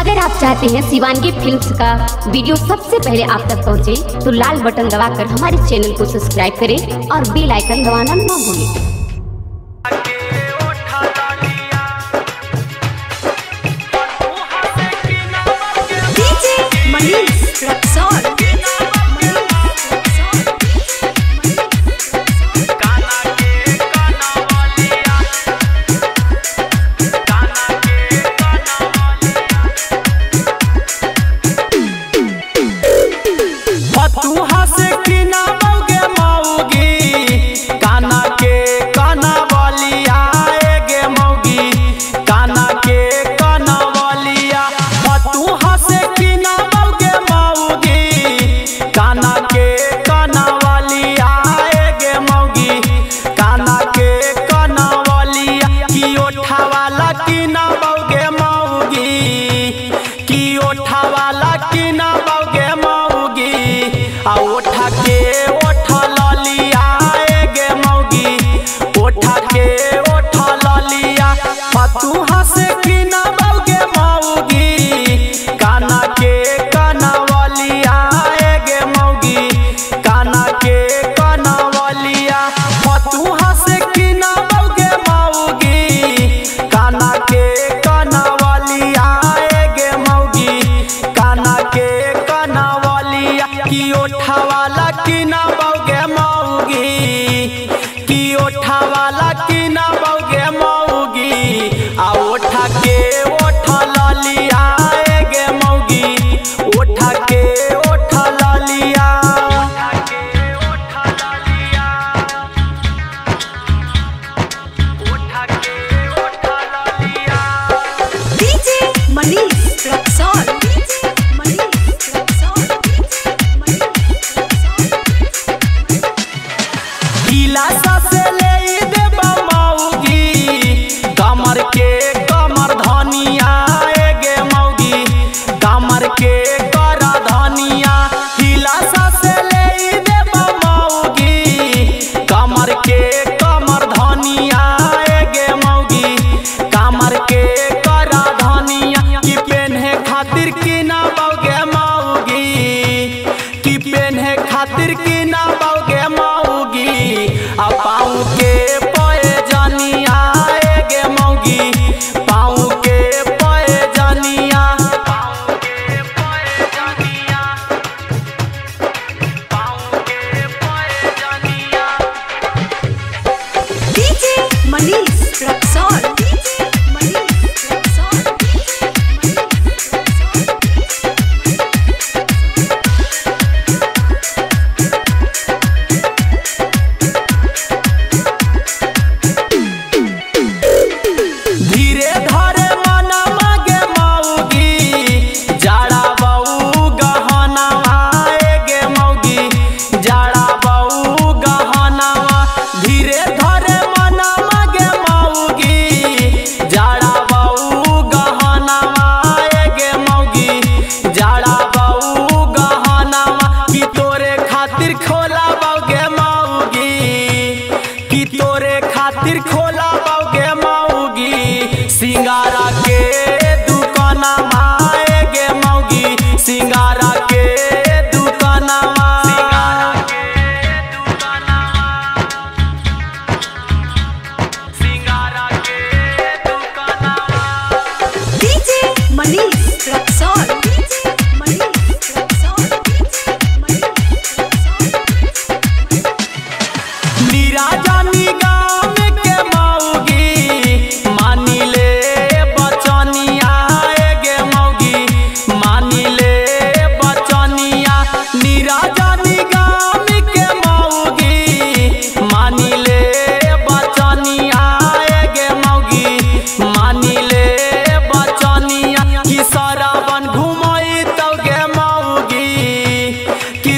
अगर आप चाहते हैं शिवांगी फिल्म्स का वीडियो सबसे पहले आप तक पहुंचे, तो लाल बटन दबाकर हमारे चैनल को सब्सक्राइब करें और बेल आइकन दबाना ना भूलें।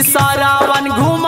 सारावन घूम